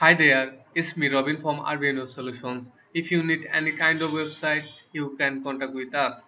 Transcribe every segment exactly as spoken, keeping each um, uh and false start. Hi there, it's me Robin from R B N Web Solutions. If you need any kind of website, you can contact with us.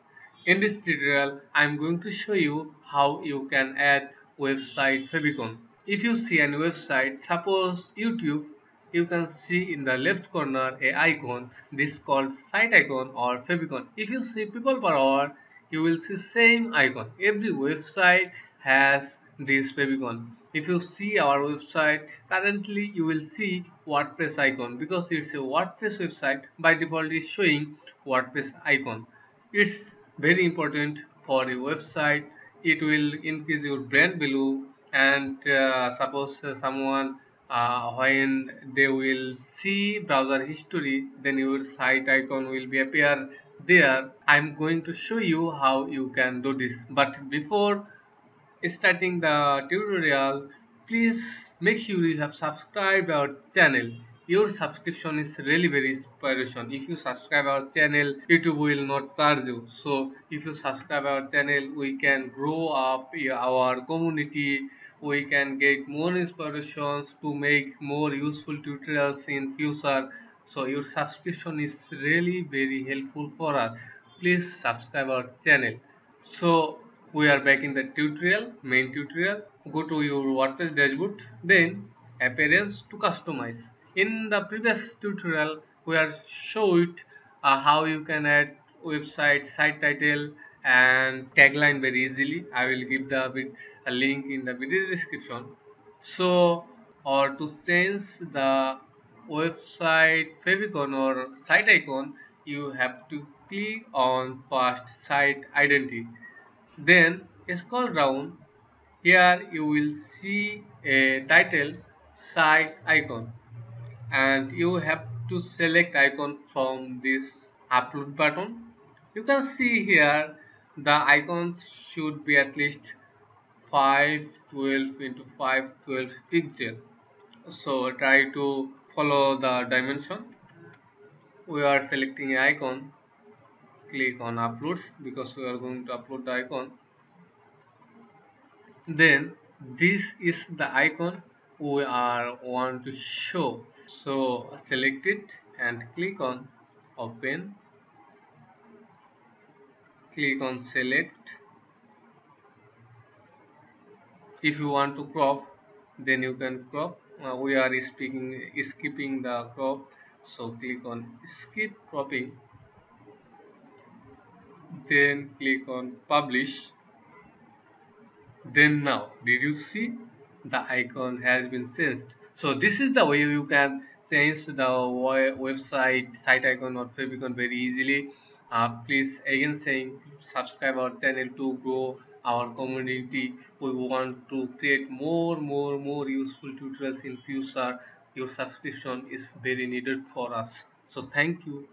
In this tutorial, I'm going to show you how you can add website favicon. If you see any website, suppose YouTube, you can see in the left corner a icon. This is called site icon or favicon. If you see people per hour, you will see same icon. Every website has this favicon. If you see our website, currently you will see WordPress icon because it's a WordPress website. By default is showing WordPress icon. It's very important for a website. It will increase your brand value, and uh, suppose uh, someone uh, when they will see browser history, then your site icon will be appear there. I'm going to show you how you can do this, but before starting the tutorial, please make sure you have subscribed our channel. Your subscription is really very inspiration. If you subscribe our channel, YouTube will not charge you. So if you subscribe our channel, we can grow up our community. We can get more inspirations to make more useful tutorials in future. So your subscription is really very helpful for us. Please subscribe our channel. So we are back in the tutorial, main tutorial. Go to your WordPress dashboard, then appearance to customize. In the previous tutorial, we are showed uh, how you can add website, site title and tagline very easily. I will give the a link in the video description. So, or to change the website favicon or site icon, you have to click on first site identity. Then scroll down. Here you will see a title, site icon, and you have to select icon from this upload button. You can see here the icons should be at least five twelve into five twelve pixel. So try to follow the dimension. We are selecting an icon. Click on uploads because we are going to upload the icon. Then this is the icon we are want to show. So select it and click on open. Click on select. If you want to crop, then you can crop. Uh, we are speaking, skipping the crop. So click on skip cropping. Then click on publish. Then now, did you see? The icon has been changed. So this is the way you can change the website, site icon or favicon very easily. Uh, please, again saying, subscribe our channel to grow our community. We want to create more, more, more useful tutorials in future. Your subscription is very needed for us. So thank you.